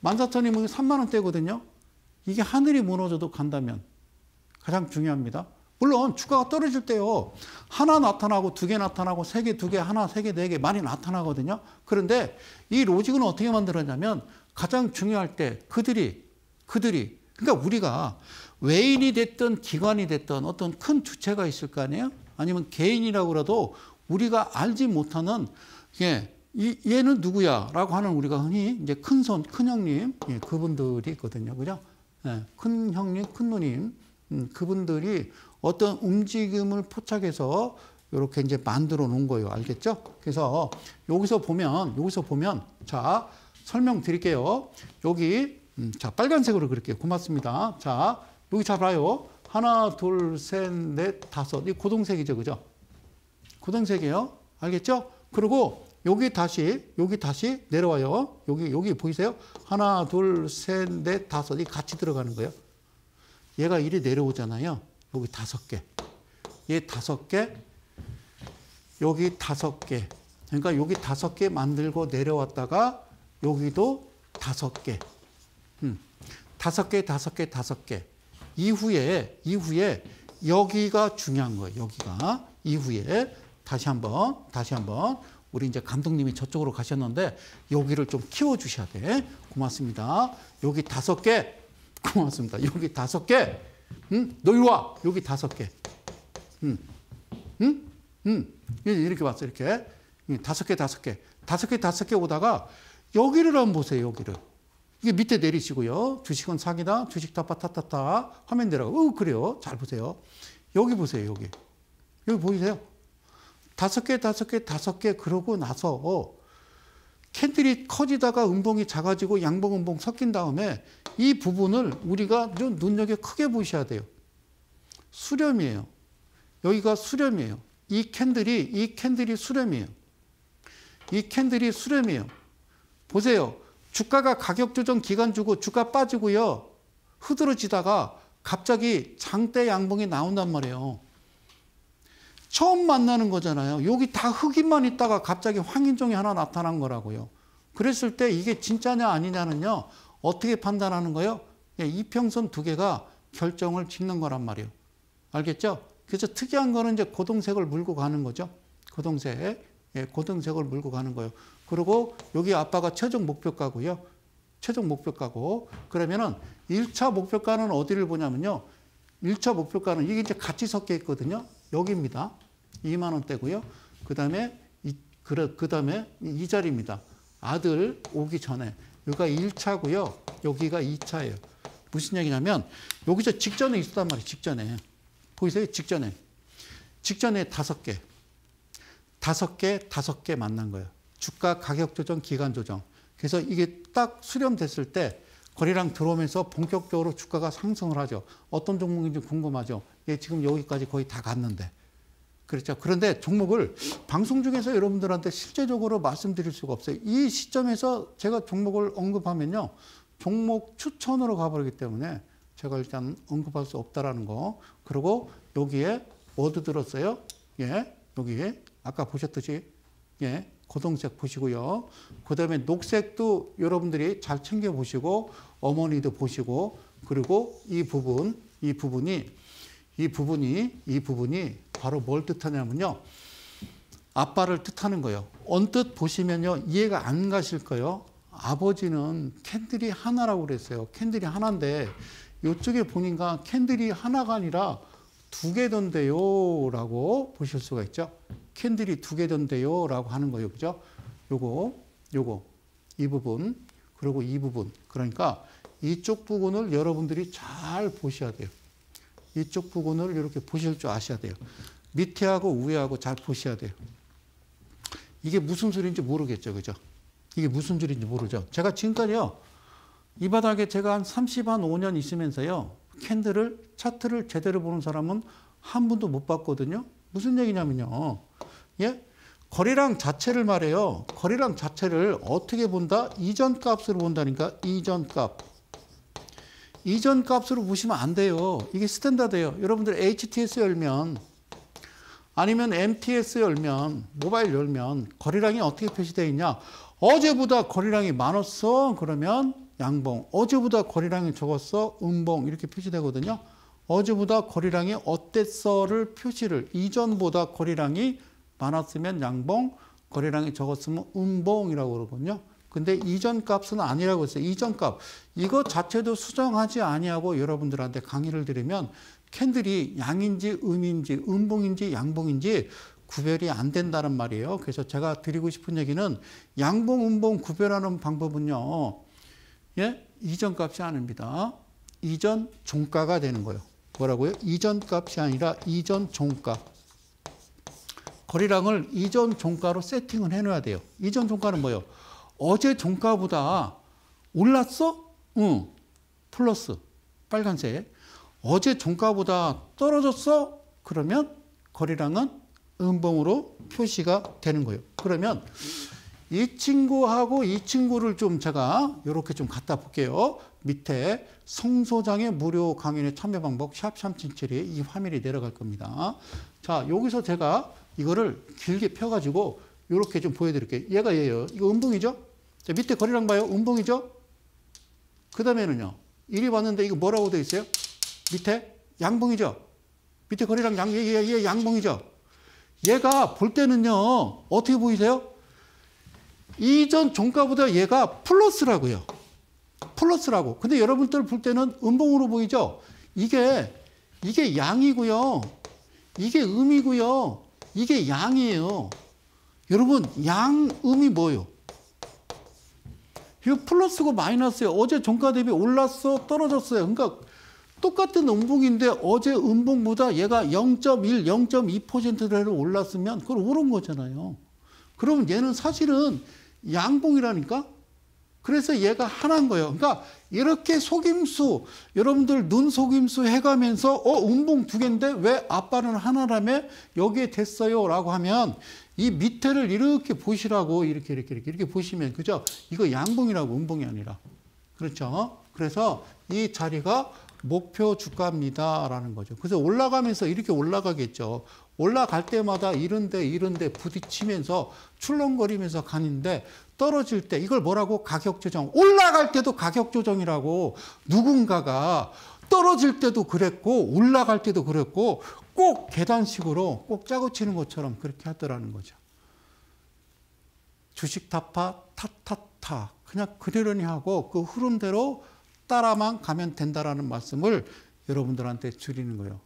만 사천이면 삼만 원대거든요. 이게 하늘이 무너져도 간다면 가장 중요합니다. 물론 주가가 떨어질 때요. 하나 나타나고 두 개 나타나고 세 개, 두 개, 하나, 세 개, 네 개 많이 나타나거든요. 그런데 이 로직은 어떻게 만들었냐면 가장 중요할 때 그들이 그들이 그러니까 우리가 외인이 됐든 기관이 됐든 어떤 큰 주체가 있을 거 아니에요? 아니면 개인이라고 그래도 우리가 알지 못하는 예, 이, 얘는 누구야? 라고 하는 우리가 흔히 이제 큰 손, 큰 형님 예, 그분들이 있거든요. 그죠? 예, 큰 형님, 큰 누님 음, 그분들이 어떤 움직임을 포착해서 이렇게 이제 만들어 놓은 거예요. 알겠죠? 그래서 여기서 보면, 여기서 보면, 자, 설명 드릴게요. 여기, 음, 자, 빨간색으로 그릴게요. 고맙습니다. 자, 여기 잘 봐요. 하나, 둘, 셋, 넷, 다섯. 이 고동색이죠. 그죠? 고동색이에요. 알겠죠? 그리고 여기 다시, 여기 다시 내려와요. 여기, 여기 보이세요? 하나, 둘, 셋, 넷, 다섯. 이 같이 들어가는 거예요. 얘가 이리 내려오잖아요. 여기 다섯 개. 얘 다섯 개. 여기 다섯 개. 그러니까 여기 다섯 개 만들고 내려왔다가 여기도 다섯 개. 음. 다섯 개, 다섯 개, 다섯 개. 이후에, 이후에 여기가 중요한 거예요. 여기가. 이후에 다시 한 번, 다시 한 번. 우리 이제 감독님이 저쪽으로 가셨는데 여기를 좀 키워주셔야 돼. 고맙습니다. 여기 다섯 개. 고맙습니다. 여기 다섯 개. 응? 너 이리 와. 여기 다섯 개. 응? 응? 응? 이렇게 왔어. 이렇게. 다섯 개, 다섯 개. 다섯 개, 다섯 개 오다가 여기를 한번 보세요. 여기를. 이게 밑에 내리시고요. 주식은 사기다. 주식 타파 타타타. 화면 내려가. 어, 그래요. 잘 보세요. 여기 보세요. 여기. 여기 보이세요? 다섯 개, 다섯 개, 다섯 개 그러고 나서 어, 캔들이 커지다가 음봉이 작아지고 양봉, 음봉 섞인 다음에 이 부분을 우리가 좀 눈여겨 크게 보셔야 돼요. 수렴이에요. 여기가 수렴이에요. 이 캔들이, 이 캔들이 수렴이에요. 이 캔들이 수렴이에요. 보세요. 주가가 가격 조정 기간 주고 주가 빠지고요. 흐드러지다가 갑자기 장대 양봉이 나온단 말이에요. 처음 만나는 거잖아요. 여기 다 흑인만 있다가 갑자기 황인종이 하나 나타난 거라고요. 그랬을 때 이게 진짜냐 아니냐는요. 어떻게 판단하는 거예요? 이평선 두 개가 결정을 짓는 거란 말이에요. 알겠죠? 그래서 특이한 거는 이제 고동색을 물고 가는 거죠. 고동색, 예, 고동색을 물고 가는 거예요. 그리고 여기 아빠가 최종 목표가고요. 최종 목표가고. 그러면은 일 차 목표가는 어디를 보냐면요. 일 차 목표가는 이게 이제 같이 섞여 있거든요. 여기입니다. 이만 원대고요. 그 다음에, 그 다음에 이 자리입니다. 아들 오기 전에. 여기가 일 차고요. 여기가 이 차예요. 무슨 얘기냐면 여기서 직전에 있었단 말이에요. 직전에. 보이세요? 직전에. 직전에 다섯 개. 다섯 개, 다섯 개 만난 거예요. 주가 가격 조정, 기간 조정. 그래서 이게 딱 수렴됐을 때 거래량 들어오면서 본격적으로 주가가 상승을 하죠. 어떤 종목인지 궁금하죠. 예, 지금 여기까지 거의 다 갔는데. 그렇죠. 그런데 종목을 방송 중에서 여러분들한테 실제적으로 말씀드릴 수가 없어요. 이 시점에서 제가 종목을 언급하면요. 종목 추천으로 가버리기 때문에 제가 일단 언급할 수 없다라는 거. 그리고 여기에 어디 들었어요? 예, 여기 아까 보셨듯이 예, 고동색 보시고요. 그다음에 녹색도 여러분들이 잘 챙겨 보시고 어머니도 보시고 그리고 이 부분, 이 부분이 이 부분이 이 부분이 바로 뭘 뜻하냐면요. 아빠를 뜻하는 거예요. 언뜻 보시면요. 이해가 안 가실 거예요. 아버지는 캔들이 하나라고 그랬어요. 캔들이 하나인데 이쪽에 보니까 캔들이 하나가 아니라 두 개던데요. 라고 보실 수가 있죠. 캔들이 두 개던데요. 라고 하는 거예요. 그죠? 요거, 요거, 이 부분, 그리고 이 부분. 그러니까 이쪽 부분을 여러분들이 잘 보셔야 돼요. 이쪽 부분을 이렇게 보실 줄 아셔야 돼요. 밑에하고 위에하고 잘 보셔야 돼요. 이게 무슨 소리인지 모르겠죠. 그죠? 이게 무슨 소리인지 모르죠. 제가 지금까지요. 이 바닥에 제가 한 삼십, 한 오 년 있으면서요. 캔들을, 차트를 제대로 보는 사람은 한 분도 못 봤거든요. 무슨 얘기냐면요. 예? 거래량 자체를 말해요. 거래량 자체를 어떻게 본다? 이전 값으로 본다니까. 이전 값. 이전 값으로 보시면 안 돼요. 이게 스탠다드예요. 여러분들 에이치티에스 열면 아니면 엠티에스 열면 모바일 열면 거래량이 어떻게 표시되어 있냐. 어제보다 거래량이 많았어. 그러면 양봉. 어제보다 거래량이 적었어. 음봉. 이렇게 표시되거든요. 어제보다 거래량이 어땠어를 표시를. 이전보다 거래량이 많았으면 양봉, 거래량이 적었으면 음봉이라고 그러거든요. 근데 이전 값은 아니라고 했어요. 이전 값. 이거 자체도 수정하지 아니하고 여러분들한테 강의를 드리면 캔들이 양인지 음인지 음봉인지 양봉인지 구별이 안 된다는 말이에요. 그래서 제가 드리고 싶은 얘기는 양봉, 음봉 구별하는 방법은요. 예? 이전 값이 아닙니다. 이전 종가가 되는 거예요. 뭐라고요? 이전 값이 아니라 이전 종가. 거래량을 이전 종가로 세팅을 해놓아야 돼요. 이전 종가는 뭐예요? 어제 종가보다 올랐어? 응. 플러스. 빨간색. 어제 종가보다 떨어졌어? 그러면 거래량은 음봉으로 표시가 되는 거예요. 그러면 이 친구하고 이 친구를 좀 제가 이렇게 좀 갖다 볼게요. 밑에 성 소장의 무료 강연의 참여 방법 샵 삼칠칠이 이 화면이 내려갈 겁니다. 자, 여기서 제가 이거를 길게 펴가지고 이렇게 좀 보여드릴게요. 얘가 얘예요. 이거 음봉이죠? 자, 밑에 거래량 봐요. 음봉이죠? 그 다음에는요. 이리 봤는데 이거 뭐라고 되어 있어요? 밑에 양봉이죠? 밑에 거래량 양, 얘, 얘, 얘 양봉이죠? 얘가 볼 때는요. 어떻게 보이세요? 이전 종가보다 얘가 플러스라고요. 플러스라고. 근데 여러분들 볼 때는 음봉으로 보이죠? 이게, 이게 양이고요. 이게 음이고요. 이게 양이에요. 여러분, 양, 음이 뭐예요? 이거 플러스고 마이너스예요. 어제 종가 대비 올랐어, 떨어졌어요. 그러니까 똑같은 음봉인데 어제 음봉보다 얘가 영 점 일, 영 점 이 퍼센트대로 올랐으면 그걸 오른 거잖아요. 그러면 얘는 사실은 양봉이라니까? 그래서 얘가 하란 거예요. 그러니까 이렇게 속임수, 여러분들 눈 속임수 해가면서 어 운봉 두 개인데 왜 아빠는 하나라며 여기에 됐어요 라고 하면 이 밑에를 이렇게 보시라고, 이렇게 이렇게 이렇게 이렇게 보시면, 그죠? 이거 양봉이라고, 음봉이 아니라. 그렇죠? 그래서 이 자리가 목표 주가입니다라는 거죠. 그래서 올라가면서 이렇게 올라가겠죠. 올라갈 때마다 이런데 이런데 부딪히면서 출렁거리면서 가는데, 떨어질 때 이걸 뭐라고? 가격 조정. 올라갈 때도 가격 조정이라고. 누군가가 떨어질 때도 그랬고 올라갈 때도 그랬고, 꼭 계단식으로 꼭 짜고 치는 것처럼 그렇게 하더라는 거죠. 주식 타파 타타타, 그냥 그러려니 하고 그 흐름대로 따라만 가면 된다라는 말씀을 여러분들한테 드리는 거예요.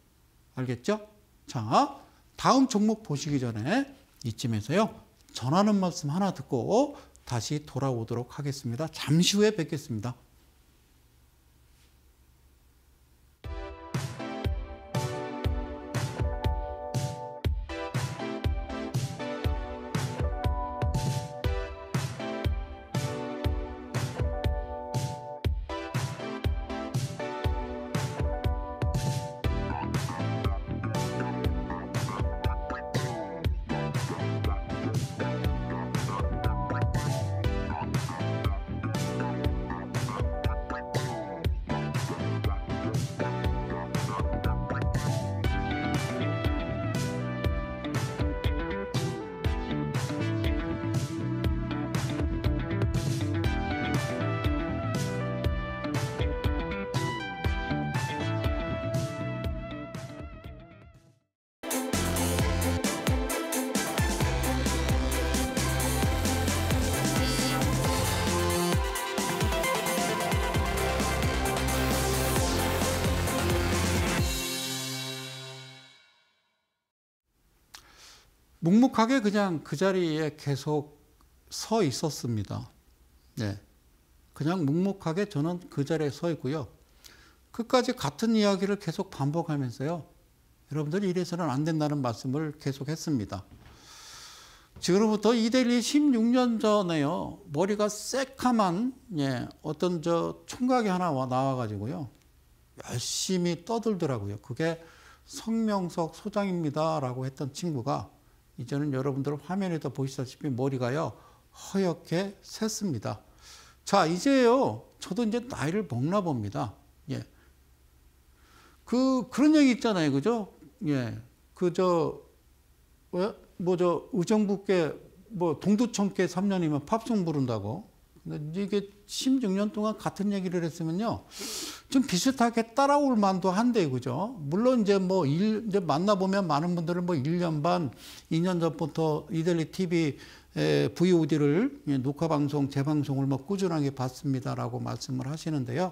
알겠죠? 자, 다음 종목 보시기 전에 이쯤에서요, 전하는 말씀 하나 듣고 다시 돌아오도록 하겠습니다. 잠시 후에 뵙겠습니다. 묵묵하게 그냥 그 자리에 계속 서 있었습니다. 네, 그냥 묵묵하게 저는 그 자리에 서 있고요. 끝까지 같은 이야기를 계속 반복하면서요, 여러분들 이래서는 안 된다는 말씀을 계속 했습니다. 지금부터 이데일리 십육 년 전에요, 머리가 새카만 예, 어떤 저 총각이 하나 나와가지고요, 열심히 떠들더라고요. 그게 성명석 소장입니다라고 했던 친구가 이제는 여러분들 화면에도 보시다시피 머리가요, 허옇게 샜습니다. 자, 이제요, 저도 이제 나이를 먹나 봅니다. 예. 그, 그런 얘기 있잖아요. 그죠? 예. 그, 저, 뭐, 저, 의정부께, 뭐, 동두천께 삼 년이면 팝송 부른다고. 근데 이게 십육 년 동안 같은 얘기를 했으면요, 좀 비슷하게 따라올 만도 한데, 그죠? 물론 이제 뭐, 일, 이제 만나보면 많은 분들은 뭐 일 년 반, 이 년 전부터 이데일리티비 브이오디를 녹화방송, 재방송을 뭐 꾸준하게 봤습니다라고 말씀을 하시는데요.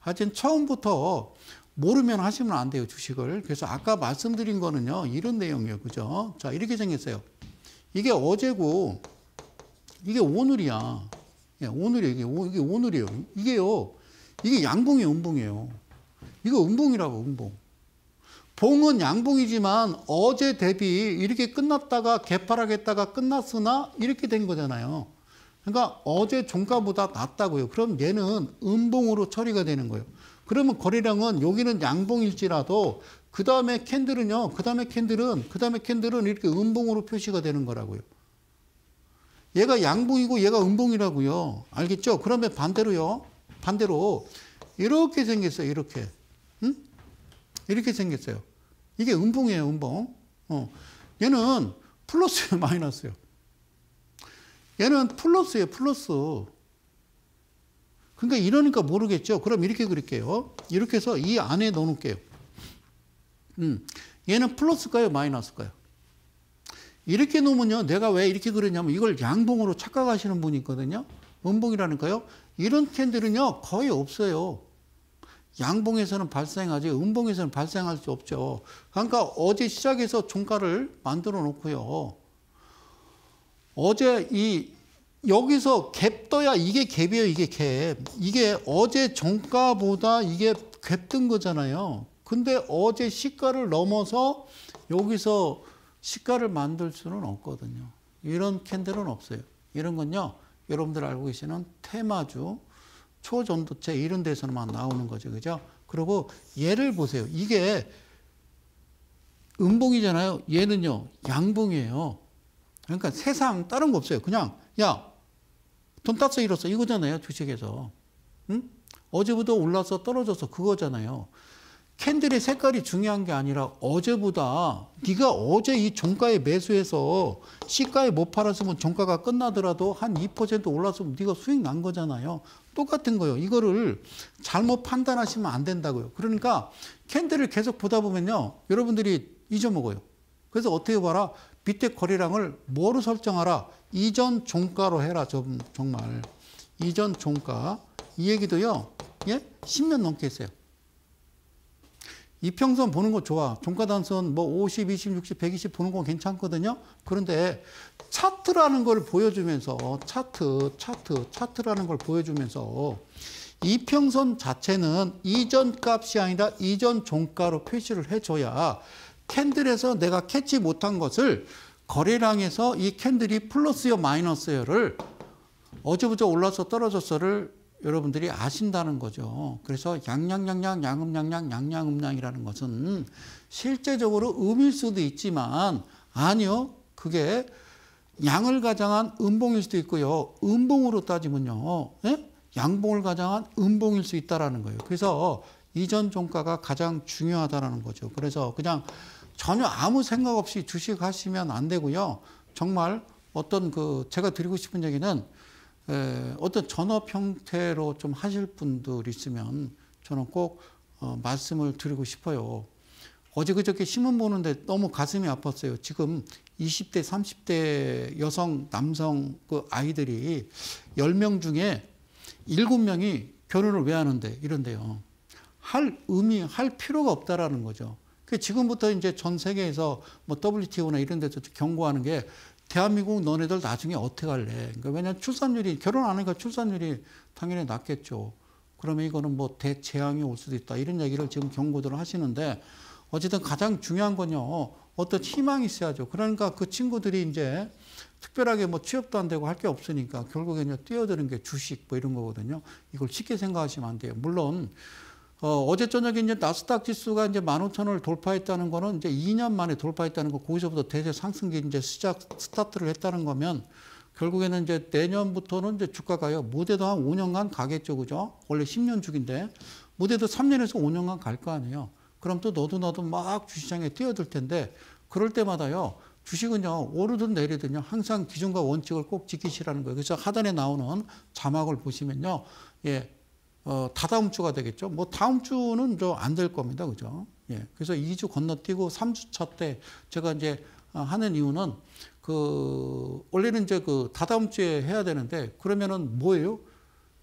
하여튼 처음부터 모르면 하시면 안 돼요, 주식을. 그래서 아까 말씀드린 거는요, 이런 내용이에요. 그죠? 자, 이렇게 생겼어요. 이게 어제고, 이게 오늘이야. 예, 오늘이에요. 이게, 오, 이게 오늘이에요. 이게요, 이게 양봉이에요, 음봉이에요? 이거 음봉이라고, 음봉. 봉은 양봉이지만 어제 대비 이렇게 끝났다가 개팔하겠다가 끝났으나 이렇게 된 거잖아요. 그러니까 어제 종가보다 낮다고요. 그럼 얘는 음봉으로 처리가 되는 거예요. 그러면 거래량은 여기는 양봉일지라도 그 다음에 캔들은요, 그 다음에 캔들은, 그 다음에 캔들은 이렇게 음봉으로 표시가 되는 거라고요. 얘가 양봉이고 얘가 음봉이라고요. 알겠죠? 그러면 반대로요. 반대로 이렇게 생겼어요. 이렇게. 응? 이렇게 생겼어요. 이게 음봉이에요. 음봉. 어. 얘는 플러스예요, 마이너스예요? 얘는 플러스예요. 플러스. 그러니까 이러니까 모르겠죠. 그럼 이렇게 그릴게요. 이렇게 해서 이 안에 넣어놓을게요. 음. 얘는 플러스일까요? 마이너스일까요? 이렇게 놓으면요, 내가 왜 이렇게 그러냐면 이걸 양봉으로 착각하시는 분이 있거든요. 음봉이라니까요. 이런 캔들은요, 거의 없어요. 양봉에서는 발생하지 음봉에서는 발생할 수 없죠. 그러니까 어제 시작해서 종가를 만들어 놓고요, 어제 이 여기서 갭 떠야 이게 갭이에요. 이게 갭. 이게 어제 종가보다 이게 갭 뜬 거잖아요. 근데 어제 시가를 넘어서 여기서 시가를 만들 수는 없거든요. 이런 캔들은 없어요. 이런 건요, 여러분들 알고 계시는 테마주, 초전도체 이런 데서만 나오는 거죠. 그죠? 그리고 얘를 보세요. 이게 음봉이잖아요. 얘는요, 양봉이에요. 그러니까 세상 다른 거 없어요. 그냥, 야, 돈 땄어, 잃었어. 이거잖아요. 주식에서. 응? 어제보다 올라서 떨어져서 그거잖아요. 캔들의 색깔이 중요한 게 아니라 어제보다 네가 어제 이 종가에 매수해서 시가에 못 팔았으면 종가가 끝나더라도 한 이 퍼센트 올랐으면 네가 수익 난 거잖아요. 똑같은 거예요. 이거를 잘못 판단하시면 안 된다고요. 그러니까 캔들을 계속 보다 보면요. 여러분들이 잊어먹어요. 그래서 어떻게 봐라. 밑에 거래량을 뭐로 설정하라. 이전 종가로 해라. 좀 정말. 이전 종가. 이 얘기도요. 예? 십 년 넘게 했어요. 이평선 보는 거 좋아. 종가 단선 뭐 오십, 이십, 육십, 백이십 보는 건 괜찮거든요. 그런데 차트라는 걸 보여주면서 차트, 차트, 차트라는 걸 보여주면서 이평선 자체는 이전 값이 아니라 이전 종가로 표시를 해줘야 캔들에서 내가 캐치 못한 것을 거래량에서 이 캔들이 플러스요 마이너스요를 어제부터 올라서 떨어졌어를 여러분들이 아신다는 거죠. 그래서 양양양양 양음양양 양양음양이라는 것은 실제적으로 음일 수도 있지만 아니요. 그게 양을 가장한 음봉일 수도 있고요. 음봉으로 따지면요. 예? 양봉을 가장한 음봉일 수 있다라는 거예요. 그래서 이전 종가가 가장 중요하다라는 거죠. 그래서 그냥 전혀 아무 생각 없이 주식 하시면 안 되고요. 정말 어떤 그 제가 드리고 싶은 얘기는 에, 어떤 전업 형태로 좀 하실 분들 있으면 저는 꼭 어, 말씀을 드리고 싶어요. 어제 그저께 신문 보는데 너무 가슴이 아팠어요. 지금 이십 대, 삼십 대 여성, 남성 그 아이들이 열 명 중에 일곱 명이 결혼을 왜 하는데 이런데요. 할 의미, 할 필요가 없다라는 거죠. 그 지금부터 이제 전 세계에서 뭐 더블유 티 오나 이런 데서 경고하는 게 대한민국 너네들 나중에 어떻게 할래? 그러니까 왜냐면 출산율이, 결혼 안 하니까 출산율이 당연히 낮겠죠. 그러면 이거는 뭐 대재앙이 올 수도 있다. 이런 얘기를 지금 경고들을 하시는데 어쨌든 가장 중요한 건요. 어떤 희망이 있어야죠. 그러니까 그 친구들이 이제 특별하게 뭐 취업도 안 되고 할 게 없으니까 결국에는 뛰어드는 게 주식 뭐 이런 거거든요. 이걸 쉽게 생각하시면 안 돼요. 물론, 어, 어제 저녁에 이제 나스닥 지수가 이제 만 오천 원을 돌파했다는 거는 이제 이 년 만에 돌파했다는 거, 거기서부터 대세 상승기 이제 시작, 스타트를 했다는 거면 결국에는 이제 내년부터는 이제 주가가요. 못해도 한 오 년간 가겠죠. 그죠? 원래 십 년 주기인데, 못해도 삼 년에서 오 년간 갈 거 아니에요. 그럼 또 너도 나도 막 주시장에 뛰어들 텐데, 그럴 때마다요. 주식은요, 오르든 내리든요, 항상 기준과 원칙을 꼭 지키시라는 거예요. 그래서 하단에 나오는 자막을 보시면요. 예. 어, 다다음 주가 되겠죠. 뭐 다음 주는 저 안 될 겁니다. 그죠? 예. 그래서 이 주 건너뛰고 삼 주 차 때 제가 이제 하는 이유는 그 원래는 이제 그 다다음 주에 해야 되는데 그러면은 뭐예요?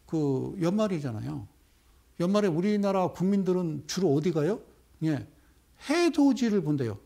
그 연말이잖아요. 연말에 우리나라 국민들은 주로 어디 가요? 예. 해돋이를 본대요.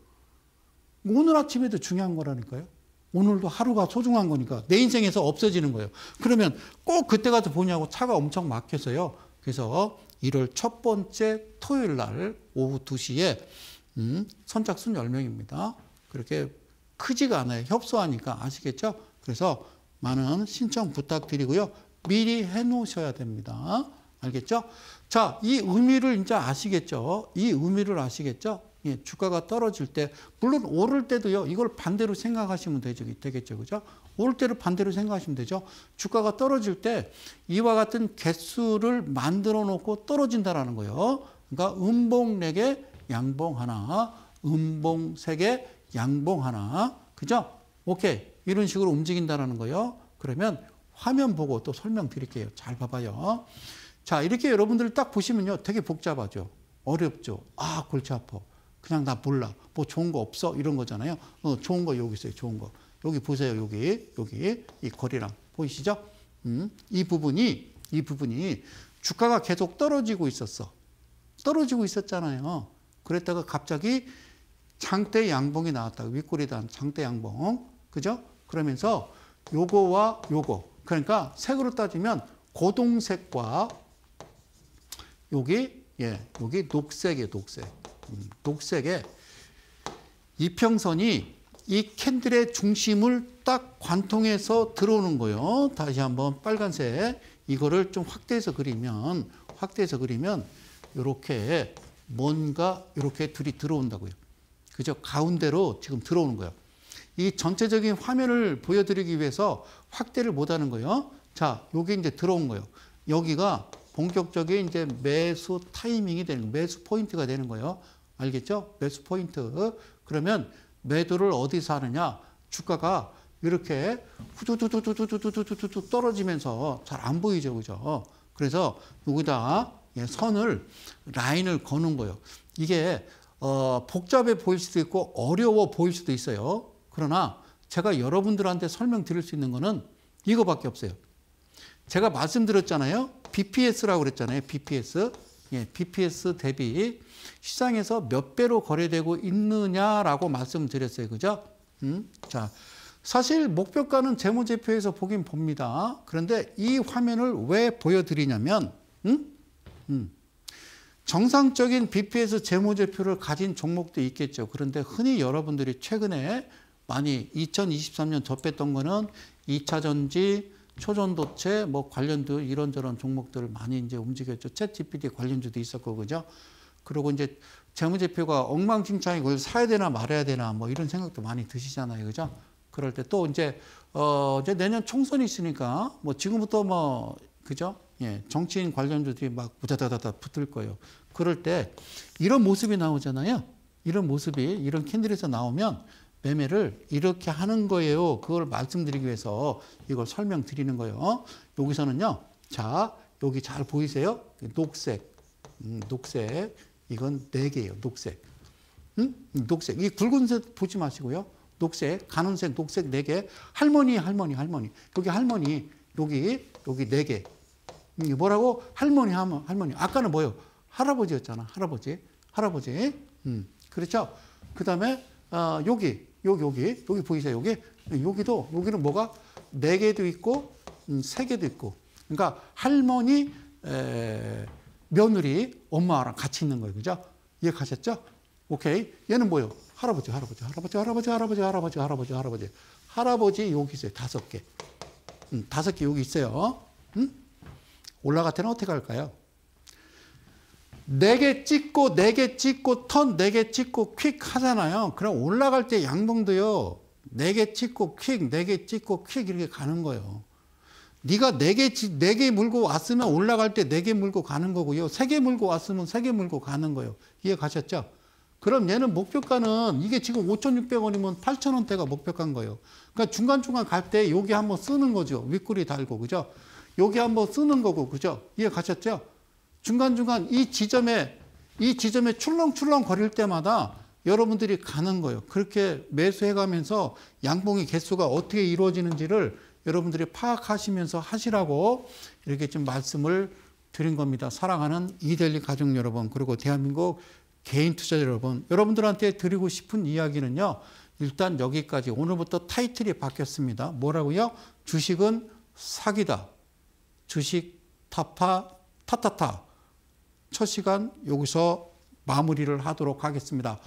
오늘 아침에도 중요한 거라니까요. 오늘도 하루가 소중한 거니까 내 인생에서 없어지는 거예요. 그러면 꼭 그때 가서 보냐고 차가 엄청 막혀서요. 그래서 일월 첫 번째 토요일 날 오후 두 시에 음, 선착순 열 명입니다. 그렇게 크지가 않아요. 협소하니까 아시겠죠? 그래서 많은 신청 부탁드리고요. 미리 해놓으셔야 됩니다. 알겠죠? 자, 이 의미를 이제 아시겠죠? 이 의미를 아시겠죠? 예, 주가가 떨어질 때, 물론 오를 때도요, 이걸 반대로 생각하시면 되죠, 되겠죠. 그죠? 오를 때를 반대로 생각하시면 되죠. 주가가 떨어질 때, 이와 같은 개수를 만들어 놓고 떨어진다라는 거예요. 그러니까, 음봉 네 개, 양봉 하나, 음봉 세 개, 양봉 하나. 그죠? 오케이. 이런 식으로 움직인다라는 거예요. 그러면 화면 보고 또 설명 드릴게요. 잘 봐봐요. 자, 이렇게 여러분들 딱 보시면요, 되게 복잡하죠. 어렵죠. 아, 골치 아파. 그냥 나 몰라. 뭐 좋은 거 없어? 이런 거잖아요. 어, 좋은 거 여기 있어요. 좋은 거. 여기 보세요. 여기, 여기. 이 거리랑. 보이시죠? 음, 이 부분이, 이 부분이 주가가 계속 떨어지고 있었어. 떨어지고 있었잖아요. 그랬다가 갑자기 장대 양봉이 나왔다. 윗꼬리단 장대 양봉. 그죠? 그러면서 요거와 요거. 그러니까 색으로 따지면 고동색과 여기, 예, 여기 녹색이에요. 녹색. 녹색에 이평선이 이 캔들의 중심을 딱 관통해서 들어오는 거예요. 다시 한번 빨간색 이거를 좀 확대해서 그리면 확대해서 그리면 이렇게 뭔가 이렇게 둘이 들어온다고요. 그죠? 가운데로 지금 들어오는 거예요. 이 전체적인 화면을 보여드리기 위해서 확대를 못 하는 거예요. 자, 요게 이제 들어온 거예요. 여기가 본격적인 이제 매수 타이밍이 되는 거예요. 매수 포인트가 되는 거예요. 알겠죠? 매수 포인트. 그러면 매도를 어디서 하느냐? 주가가 이렇게 후두두두두두두두두두 떨어지면서 잘 안 보이죠, 그죠? 그래서 여기다 선을 라인을 거는 거예요. 이게 어, 복잡해 보일 수도 있고 어려워 보일 수도 있어요. 그러나 제가 여러분들한테 설명드릴 수 있는 거는 이거밖에 없어요. 제가 말씀드렸잖아요. 비피에스라고 그랬잖아요. 비피에스. 예, 비피에스 대비 시장에서 몇 배로 거래되고 있느냐라고 말씀드렸어요. 그죠? 음? 자, 사실 목표가는 재무제표에서 보긴 봅니다. 그런데 이 화면을 왜 보여드리냐면, 음? 음. 정상적인 비피에스 재무제표를 가진 종목도 있겠죠. 그런데 흔히 여러분들이 최근에 많이 이천이십삼 년 접했던 거는 이 차 전지, 초전도체, 뭐 관련도 이런저런 종목들을 많이 이제 움직였죠. 챗지피티 관련주도 있었고, 그죠? 그리고 이제 재무제표가 엉망진창이 그걸 사야 되나 말아야 되나 뭐 이런 생각도 많이 드시잖아요. 그죠? 그럴 때 또 이제, 어, 이제 내년 총선이 있으니까 뭐 지금부터 뭐, 그죠? 예, 정치인 관련주들이 막 우다다다다 붙을 거예요. 그럴 때 이런 모습이 나오잖아요. 이런 모습이, 이런 캔들에서 나오면 매매를 이렇게 하는 거예요. 그걸 말씀드리기 위해서 이걸 설명드리는 거예요. 여기서는요. 자, 여기 잘 보이세요? 녹색, 음, 녹색. 이건 네 개예요. 녹색. 음? 녹색. 이 붉은색 보지 마시고요. 녹색, 가는색, 녹색 네 개. 할머니, 할머니, 할머니. 여기 할머니, 여기, 여기 네 개. 뭐라고? 할머니, 할머니. 아까는 뭐예요? 할아버지였잖아. 할아버지, 할아버지. 음, 그렇죠? 그 다음에 어, 여기. 여기, 여기, 여기 보이세요? 여기, 여기도, 여기는 뭐가? 네 개도 있고, 음, 세 개도 있고. 그러니까 할머니, 에, 며느리, 엄마랑 같이 있는 거예요. 그죠? 이해가셨죠? 오케이. 얘는 뭐예요? 할아버지, 할아버지, 할아버지, 할아버지, 할아버지, 할아버지, 할아버지, 할아버지. 할아버지, 여기 있어요. 다섯 개. 음, 다섯 개 여기 있어요. 음? 올라갈 때는 어떻게 할까요? 네 개 찍고, 네 개 찍고, 턴 네 개 찍고, 퀵 하잖아요. 그럼 올라갈 때 양봉도요, 네 개 찍고, 퀵, 네 개 찍고, 퀵 이렇게 가는 거예요. 네가 네 개, 네 개 물고 왔으면 올라갈 때 네 개 물고 가는 거고요. 세 개 물고 왔으면 세 개 물고 가는 거예요. 이해 가셨죠? 그럼 얘는 목표가는 이게 지금 오천육백 원이면 팔천 원대가 목표가인 거예요. 그러니까 중간중간 갈 때 여기 한번 쓰는 거죠. 윗꼬리 달고, 그죠? 여기 한번 쓰는 거고, 그죠? 이해 가셨죠? 중간중간 이 지점에, 이 지점에 출렁출렁 거릴 때마다 여러분들이 가는 거예요. 그렇게 매수해가면서 양봉의 개수가 어떻게 이루어지는지를 여러분들이 파악하시면서 하시라고 이렇게 좀 말씀을 드린 겁니다. 사랑하는 이데일리 가족 여러분, 그리고 대한민국 개인 투자자 여러분, 여러분들한테 드리고 싶은 이야기는요. 일단 여기까지. 오늘부터 타이틀이 바뀌었습니다. 뭐라고요? 주식은 사기다. 주식 타파 타타타. 첫 시간 여기서 마무리를 하도록 하겠습니다.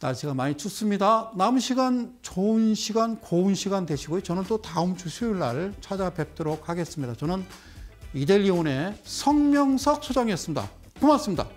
날씨가 많이 춥습니다. 남은 시간 좋은 시간 고운 시간 되시고요. 저는 또 다음 주 수요일 날 찾아뵙도록 하겠습니다. 저는 이데일리온의 성명석 소장이었습니다. 고맙습니다.